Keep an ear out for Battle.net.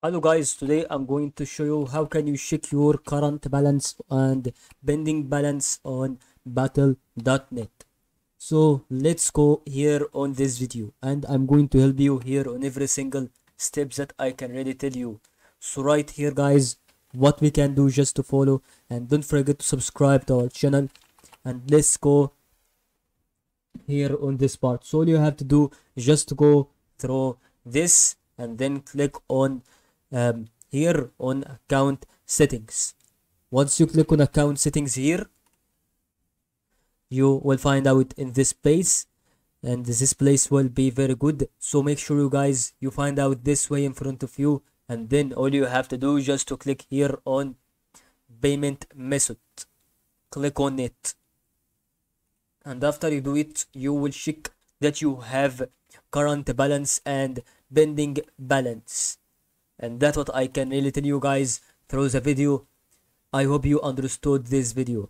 Hello guys, today I'm going to show you how can you check your current balance and pending balance on Battle.net. So let's go here on this video, and I'm going to help you here on every single step that I can really tell you. So right here guys, what we can do just to follow, and don't forget to subscribe to our channel. And let's go here on this part. So all you have to do is just go through this and then click on here on account settings. Once you click on account settings here, you will find out in this place, and this place will be very good. So make sure you guys you find out this way in front of you, and then all you have to do is just to click here on payment method, click on it, and after you do it you will check that you have current balance and pending balance. And that's what I can really tell you guys through the video. I hope you understood this video.